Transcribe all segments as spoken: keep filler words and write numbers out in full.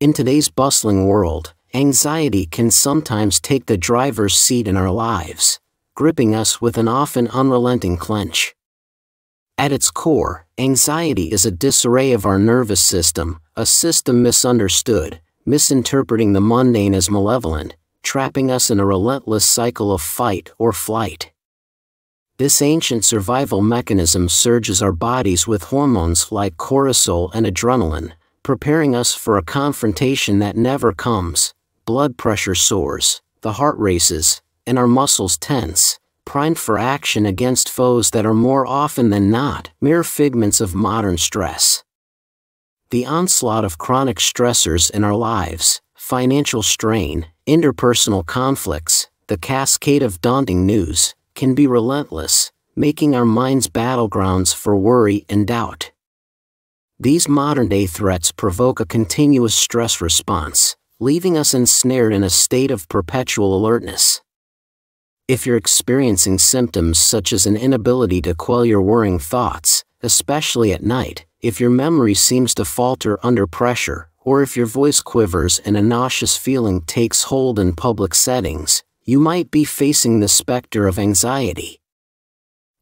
In today's bustling world, anxiety can sometimes take the driver's seat in our lives, gripping us with an often unrelenting clench. At its core, anxiety is a disarray of our nervous system, a system misunderstood, misinterpreting the mundane as malevolent, trapping us in a relentless cycle of fight or flight. This ancient survival mechanism surges our bodies with hormones like cortisol and adrenaline, preparing us for a confrontation that never comes. Blood pressure soars, the heart races, and our muscles tense, primed for action against foes that are more often than not mere figments of modern stress. The onslaught of chronic stressors in our lives, financial strain, interpersonal conflicts, the cascade of daunting news, can be relentless, making our minds battlegrounds for worry and doubt. These modern-day threats provoke a continuous stress response, leaving us ensnared in a state of perpetual alertness. If you're experiencing symptoms such as an inability to quell your worrying thoughts, especially at night, if your memory seems to falter under pressure, or if your voice quivers and a nauseous feeling takes hold in public settings, you might be facing the specter of anxiety.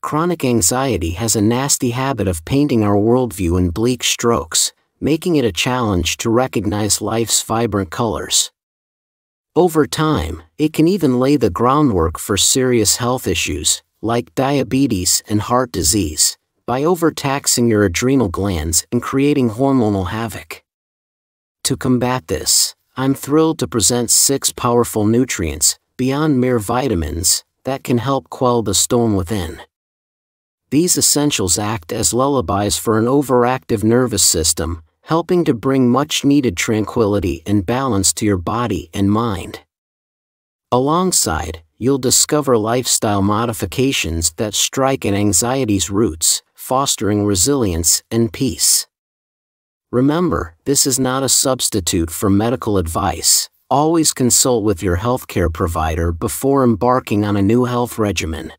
Chronic anxiety has a nasty habit of painting our worldview in bleak strokes, making it a challenge to recognize life's vibrant colors. Over time, it can even lay the groundwork for serious health issues, like diabetes and heart disease, by overtaxing your adrenal glands and creating hormonal havoc. To combat this, I'm thrilled to present six powerful nutrients, beyond mere vitamins, that can help quell the storm within. These essentials act as lullabies for an overactive nervous system, helping to bring much-needed tranquility and balance to your body and mind. Alongside, you'll discover lifestyle modifications that strike at anxiety's roots, fostering resilience and peace. Remember, this is not a substitute for medical advice. Always consult with your healthcare provider before embarking on a new health regimen.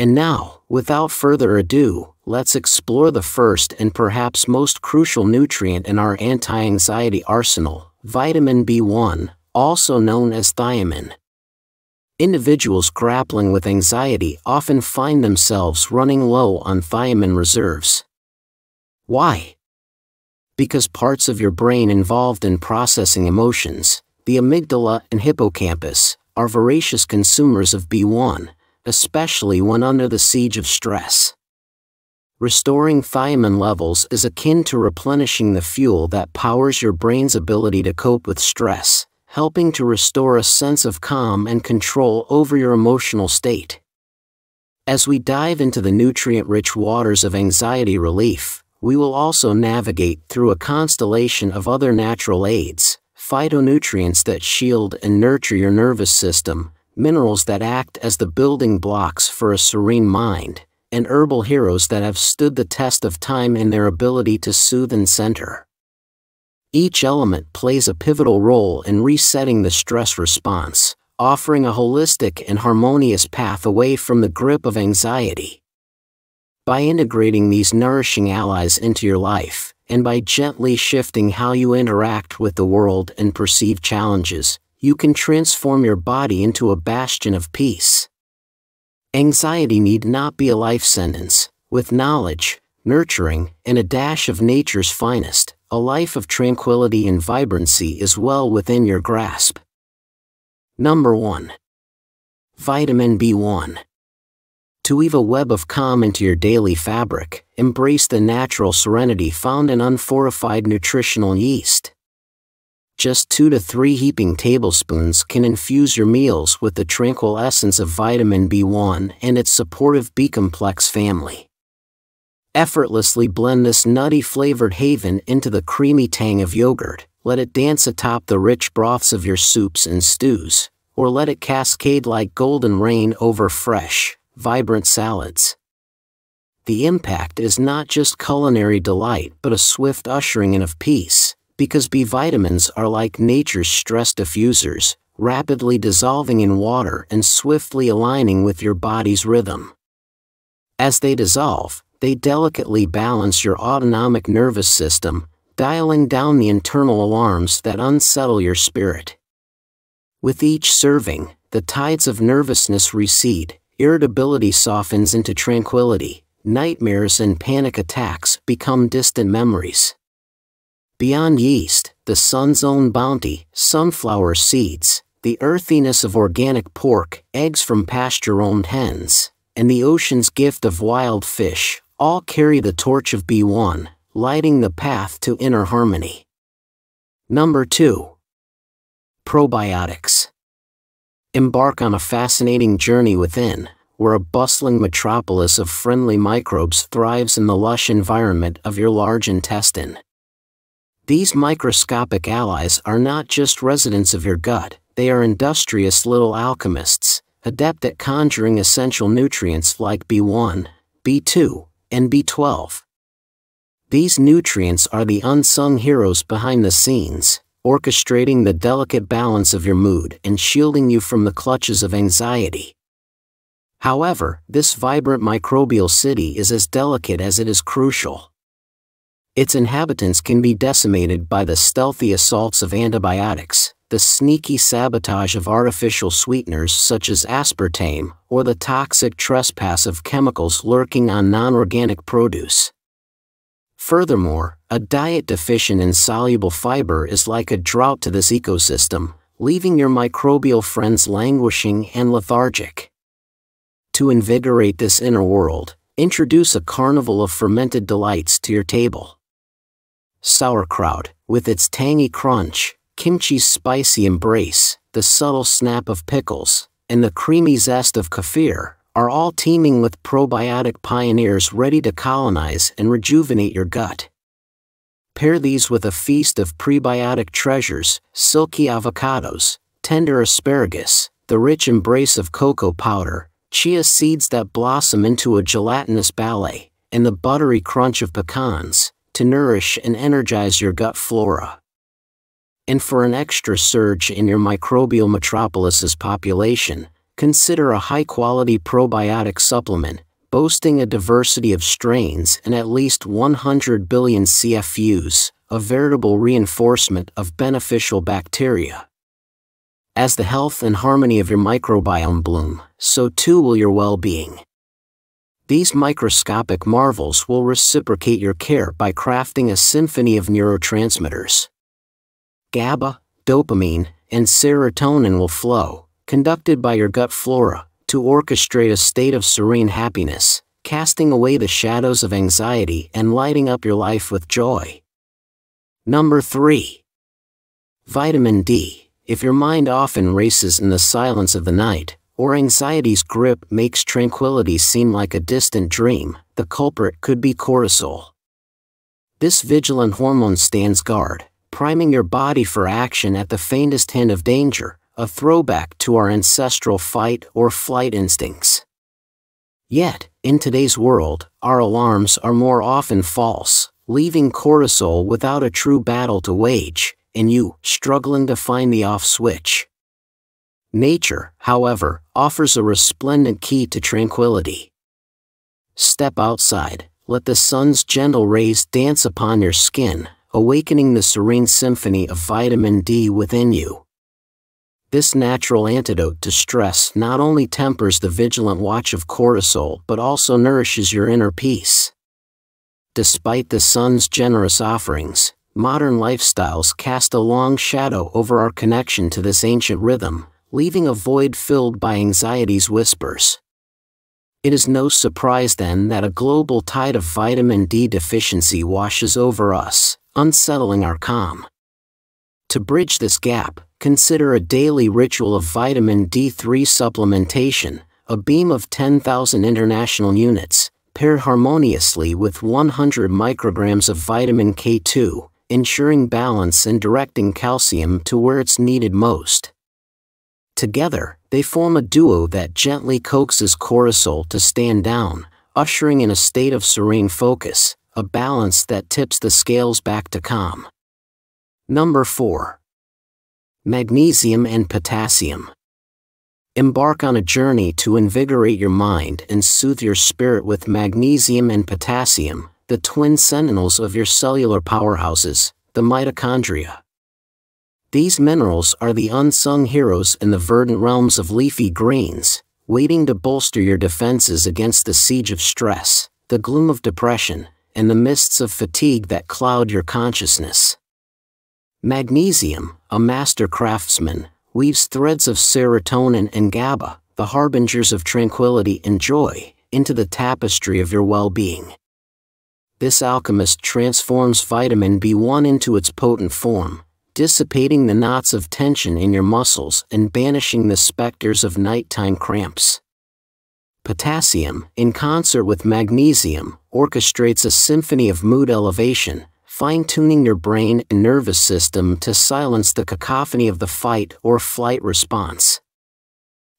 And now, without further ado, let's explore the first and perhaps most crucial nutrient in our anti-anxiety arsenal, vitamin B one, also known as thiamine. Individuals grappling with anxiety often find themselves running low on thiamine reserves. Why? Because parts of your brain involved in processing emotions, the amygdala and hippocampus, are voracious consumers of B one. Especially when under the siege of stress. Restoring thiamine levels is akin to replenishing the fuel that powers your brain's ability to cope with stress, helping to restore a sense of calm and control over your emotional state. As we dive into the nutrient-rich waters of anxiety relief, we will also navigate through a constellation of other natural aids, phytonutrients that shield and nurture your nervous system, minerals that act as the building blocks for a serene mind, and herbal heroes that have stood the test of time in their ability to soothe and center. Each element plays a pivotal role in resetting the stress response, offering a holistic and harmonious path away from the grip of anxiety. By integrating these nourishing allies into your life, and by gently shifting how you interact with the world and perceive challenges, you can transform your body into a bastion of peace. Anxiety need not be a life sentence. With knowledge, nurturing, and a dash of nature's finest, a life of tranquility and vibrancy is well within your grasp. Number one. Vitamin B one. To weave a web of calm into your daily fabric, embrace the natural serenity found in unfortified nutritional yeast. Just two to three heaping tablespoons can infuse your meals with the tranquil essence of vitamin B one and its supportive B-complex family. Effortlessly blend this nutty-flavored haven into the creamy tang of yogurt, let it dance atop the rich broths of your soups and stews, or let it cascade like golden rain over fresh, vibrant salads. The impact is not just culinary delight but a swift ushering in of peace, because B vitamins are like nature's stress diffusers, rapidly dissolving in water and swiftly aligning with your body's rhythm. As they dissolve, they delicately balance your autonomic nervous system, dialing down the internal alarms that unsettle your spirit. With each serving, the tides of nervousness recede, irritability softens into tranquility, nightmares and panic attacks become distant memories. Beyond yeast, the sun's own bounty, sunflower seeds, the earthiness of organic pork, eggs from pasture-owned hens, and the ocean's gift of wild fish, all carry the torch of B one, lighting the path to inner harmony. Number two. Probiotics. Embark on a fascinating journey within, where a bustling metropolis of friendly microbes thrives in the lush environment of your large intestine. These microscopic allies are not just residents of your gut, they are industrious little alchemists, adept at conjuring essential nutrients like B one, B two, and B twelve. These nutrients are the unsung heroes behind the scenes, orchestrating the delicate balance of your mood and shielding you from the clutches of anxiety. However, this vibrant microbial city is as delicate as it is crucial. Its inhabitants can be decimated by the stealthy assaults of antibiotics, the sneaky sabotage of artificial sweeteners such as aspartame, or the toxic trespass of chemicals lurking on non-organic produce. Furthermore, a diet deficient in soluble fiber is like a drought to this ecosystem, leaving your microbial friends languishing and lethargic. To invigorate this inner world, introduce a carnival of fermented delights to your table. Sauerkraut, with its tangy crunch, kimchi's spicy embrace, the subtle snap of pickles, and the creamy zest of kefir, are all teeming with probiotic pioneers ready to colonize and rejuvenate your gut. Pair these with a feast of prebiotic treasures, silky avocados, tender asparagus, the rich embrace of cocoa powder, chia seeds that blossom into a gelatinous ballet, and the buttery crunch of pecans, to nourish and energize your gut flora. And for an extra surge in your microbial metropolis's population, consider a high-quality probiotic supplement, boasting a diversity of strains and at least one hundred billion C F Us, a veritable reinforcement of beneficial bacteria. As the health and harmony of your microbiome bloom, so too will your well-being. These microscopic marvels will reciprocate your care by crafting a symphony of neurotransmitters. GABA, dopamine, and serotonin will flow, conducted by your gut flora, to orchestrate a state of serene happiness, casting away the shadows of anxiety and lighting up your life with joy. Number three. Vitamin D. If your mind often races in the silence of the night, or anxiety's grip makes tranquility seem like a distant dream, the culprit could be cortisol. This vigilant hormone stands guard, priming your body for action at the faintest hint of danger, a throwback to our ancestral fight or flight instincts. Yet, in today's world, our alarms are more often false, leaving cortisol without a true battle to wage, and you struggling to find the off switch. Nature, however, offers a resplendent key to tranquility. Step outside, let the sun's gentle rays dance upon your skin, awakening the serene symphony of vitamin D within you. This natural antidote to stress not only tempers the vigilant watch of cortisol but also nourishes your inner peace. Despite the sun's generous offerings, modern lifestyles cast a long shadow over our connection to this ancient rhythm, leaving a void filled by anxiety's whispers. It is no surprise then that a global tide of vitamin D deficiency washes over us, unsettling our calm. To bridge this gap, consider a daily ritual of vitamin D three supplementation, a beam of ten thousand international units, paired harmoniously with one hundred micrograms of vitamin K two, ensuring balance and directing calcium to where it's needed most. Together, they form a duo that gently coaxes cortisol to stand down, ushering in a state of serene focus, a balance that tips the scales back to calm. Number four. Magnesium and potassium. Embark on a journey to invigorate your mind and soothe your spirit with magnesium and potassium, the twin sentinels of your cellular powerhouses, the mitochondria. These minerals are the unsung heroes in the verdant realms of leafy greens, waiting to bolster your defenses against the siege of stress, the gloom of depression, and the mists of fatigue that cloud your consciousness. Magnesium, a master craftsman, weaves threads of serotonin and GABA, the harbingers of tranquility and joy, into the tapestry of your well-being. This alchemist transforms vitamin B one into its potent form, dissipating the knots of tension in your muscles and banishing the specters of nighttime cramps. Potassium, in concert with magnesium, orchestrates a symphony of mood elevation, fine-tuning your brain and nervous system to silence the cacophony of the fight or flight response.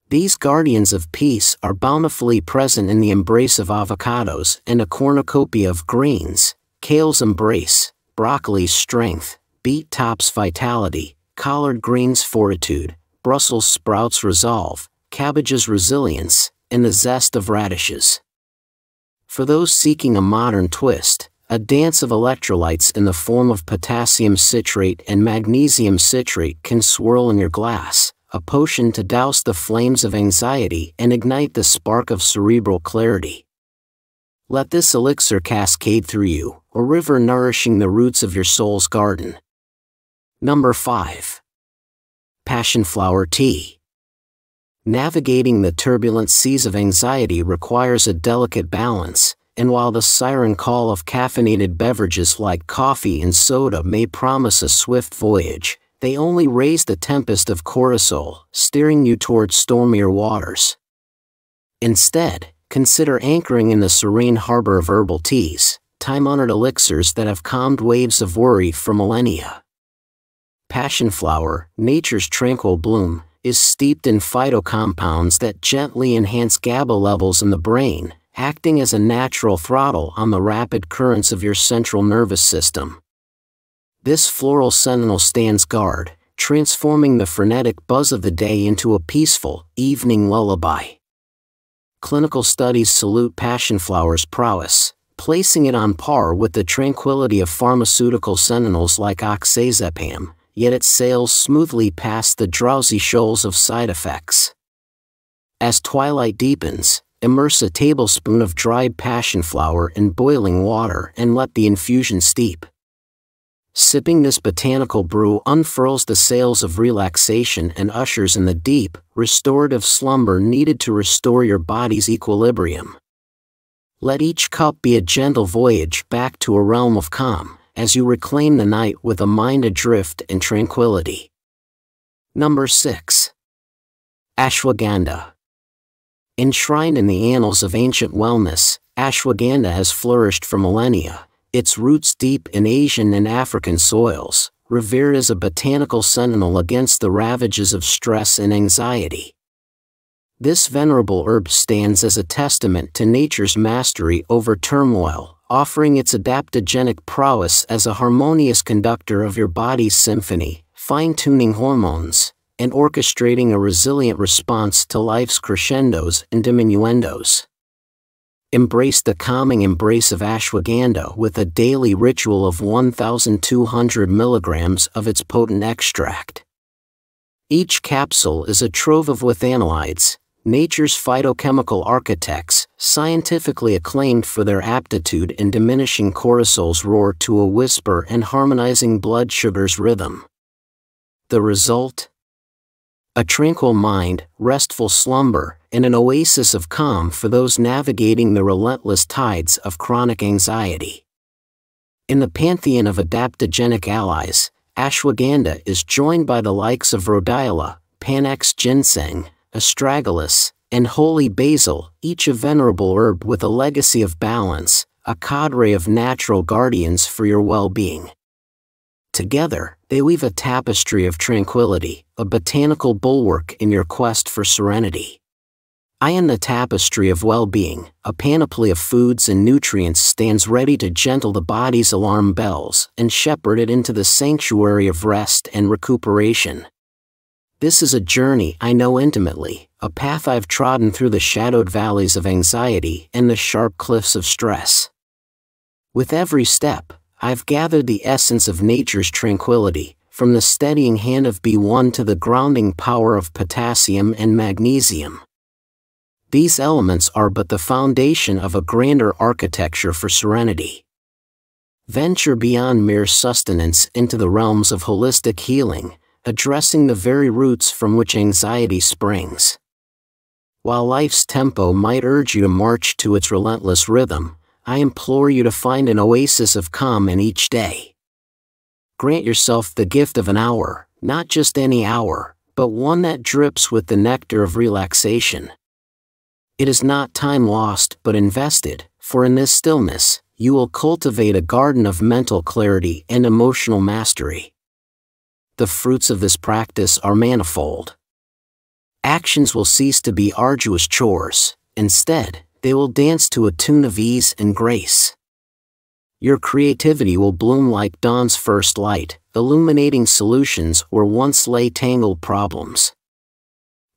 These guardians of peace are bountifully present in the embrace of avocados and a cornucopia of greens, kale's embrace, broccoli's strength, beet top's vitality, collard greens' fortitude, Brussels sprouts' resolve, cabbage's resilience, and the zest of radishes. For those seeking a modern twist, a dance of electrolytes in the form of potassium citrate and magnesium citrate can swirl in your glass, a potion to douse the flames of anxiety and ignite the spark of cerebral clarity. Let this elixir cascade through you, a river nourishing the roots of your soul's garden. Number five. Passionflower tea. Navigating the turbulent seas of anxiety requires a delicate balance, and while the siren call of caffeinated beverages like coffee and soda may promise a swift voyage, they only raise the tempest of cortisol, steering you toward stormier waters. Instead, consider anchoring in the serene harbor of herbal teas, time-honored elixirs that have calmed waves of worry for millennia. Passionflower, nature's tranquil bloom, is steeped in phytocompounds that gently enhance GABA levels in the brain, acting as a natural throttle on the rapid currents of your central nervous system. This floral sentinel stands guard, transforming the frenetic buzz of the day into a peaceful, evening lullaby. Clinical studies salute passionflower's prowess, placing it on par with the tranquility of pharmaceutical sentinels like oxazepam, yet it sails smoothly past the drowsy shoals of side effects. As twilight deepens, immerse a tablespoon of dried passionflower in boiling water and let the infusion steep. Sipping this botanical brew unfurls the sails of relaxation and ushers in the deep, restorative slumber needed to restore your body's equilibrium. Let each cup be a gentle voyage back to a realm of calm, as you reclaim the night with a mind adrift in tranquility. Number six. Ashwagandha. Enshrined in the annals of ancient wellness, ashwagandha has flourished for millennia, its roots deep in Asian and African soils, revered as a botanical sentinel against the ravages of stress and anxiety. This venerable herb stands as a testament to nature's mastery over turmoil, offering its adaptogenic prowess as a harmonious conductor of your body's symphony, fine-tuning hormones, and orchestrating a resilient response to life's crescendos and diminuendos. Embrace the calming embrace of ashwagandha with a daily ritual of one thousand two hundred milligrams of its potent extract. Each capsule is a trove of withanolides, nature's phytochemical architects, scientifically acclaimed for their aptitude in diminishing cortisol's roar to a whisper and harmonizing blood sugar's rhythm. The result? A tranquil mind, restful slumber, and an oasis of calm for those navigating the relentless tides of chronic anxiety. In the pantheon of adaptogenic allies, ashwagandha is joined by the likes of rhodiola, Panax ginseng, astragalus, and holy basil, each a venerable herb with a legacy of balance, a cadre of natural guardians for your well-being. Together, they weave a tapestry of tranquility, a botanical bulwark in your quest for serenity. I am the tapestry of well-being, a panoply of foods and nutrients stands ready to gentle the body's alarm bells and shepherd it into the sanctuary of rest and recuperation. This is a journey I know intimately, a path I've trodden through the shadowed valleys of anxiety and the sharp cliffs of stress. With every step, I've gathered the essence of nature's tranquility, from the steadying hand of B one to the grounding power of potassium and magnesium. These elements are but the foundation of a grander architecture for serenity. Venture beyond mere sustenance into the realms of holistic healing, addressing the very roots from which anxiety springs. While life's tempo might urge you to march to its relentless rhythm, I implore you to find an oasis of calm in each day. Grant yourself the gift of an hour, not just any hour, but one that drips with the nectar of relaxation. It is not time lost but invested, for in this stillness, you will cultivate a garden of mental clarity and emotional mastery. The fruits of this practice are manifold. Actions will cease to be arduous chores. Instead, they will dance to a tune of ease and grace. Your creativity will bloom like dawn's first light, illuminating solutions where once lay tangled problems.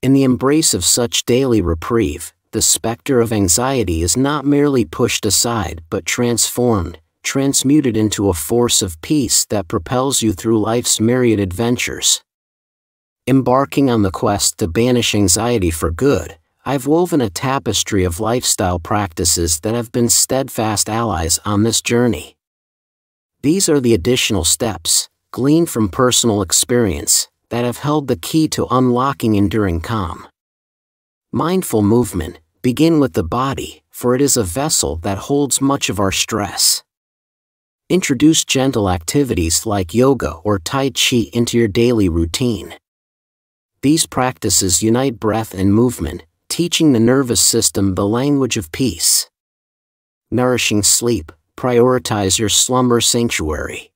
In the embrace of such daily reprieve, the specter of anxiety is not merely pushed aside but transformed, transmuted into a force of peace that propels you through life's myriad adventures. Embarking on the quest to banish anxiety for good, I've woven a tapestry of lifestyle practices that have been steadfast allies on this journey. These are the additional steps, gleaned from personal experience, that have held the key to unlocking enduring calm. Mindful movement, begin with the body, for it is a vessel that holds much of our stress. Introduce gentle activities like yoga or tai chi into your daily routine. These practices unite breath and movement, teaching the nervous system the language of peace. Nourishing sleep, prioritize your slumber sanctuary.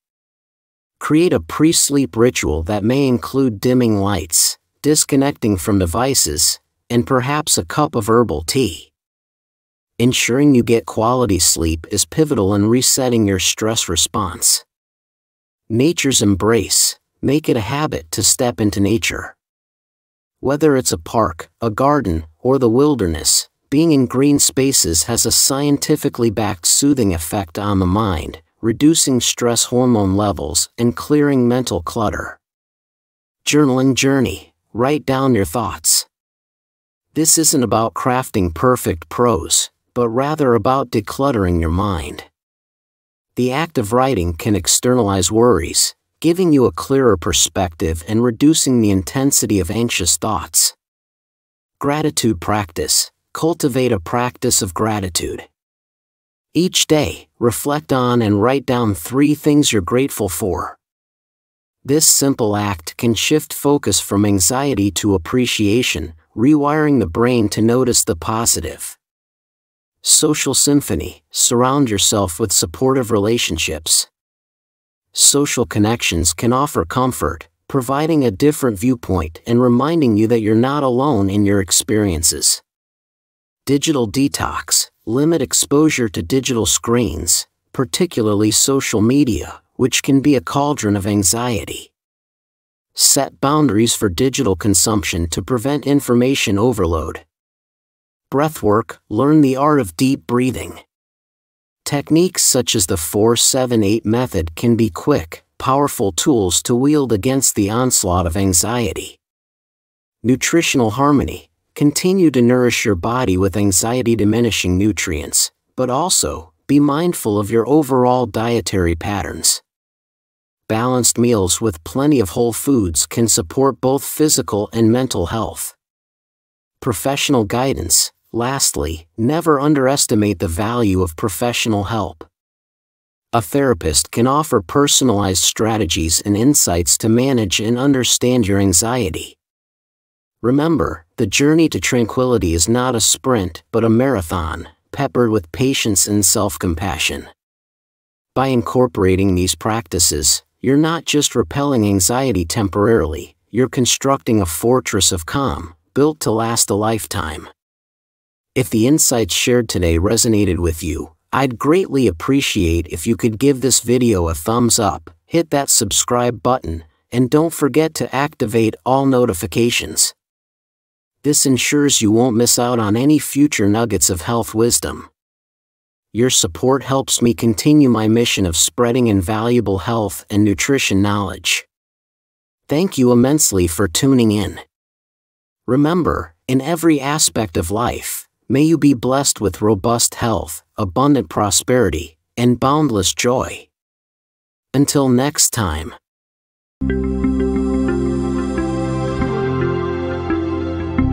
Create a pre-sleep ritual that may include dimming lights, disconnecting from devices, and perhaps a cup of herbal tea. Ensuring you get quality sleep is pivotal in resetting your stress response. Nature's embrace, make it a habit to step into nature. Whether it's a park, a garden, or the wilderness, being in green spaces has a scientifically backed soothing effect on the mind, reducing stress hormone levels and clearing mental clutter. Journaling journey, write down your thoughts. This isn't about crafting perfect prose, but rather about decluttering your mind. The act of writing can externalize worries, giving you a clearer perspective and reducing the intensity of anxious thoughts. Gratitude practice. Cultivate a practice of gratitude. Each day, reflect on and write down three things you're grateful for. This simple act can shift focus from anxiety to appreciation, rewiring the brain to notice the positive. Social symphony. Surround yourself with supportive relationships. Social connections can offer comfort, providing a different viewpoint and reminding you that you're not alone in your experiences. Digital detox. Limit exposure to digital screens, particularly social media, which can be a cauldron of anxiety. Set boundaries for digital consumption to prevent information overload. Breathwork. Learn the art of deep breathing. Techniques such as the four seven eight method can be quick, powerful tools to wield against the onslaught of anxiety. Nutritional harmony. Continue to nourish your body with anxiety-diminishing nutrients, but also, be mindful of your overall dietary patterns. Balanced meals with plenty of whole foods can support both physical and mental health. Professional guidance. Lastly, never underestimate the value of professional help. A therapist can offer personalized strategies and insights to manage and understand your anxiety. Remember, the journey to tranquility is not a sprint but a marathon, peppered with patience and self-compassion. By incorporating these practices, you're not just repelling anxiety temporarily, you're constructing a fortress of calm, built to last a lifetime. If the insights shared today resonated with you, I'd greatly appreciate if you could give this video a thumbs up, hit that subscribe button, and don't forget to activate all notifications. This ensures you won't miss out on any future nuggets of health wisdom. Your support helps me continue my mission of spreading invaluable health and nutrition knowledge. Thank you immensely for tuning in. Remember, in every aspect of life, may you be blessed with robust health, abundant prosperity, and boundless joy. Until next time.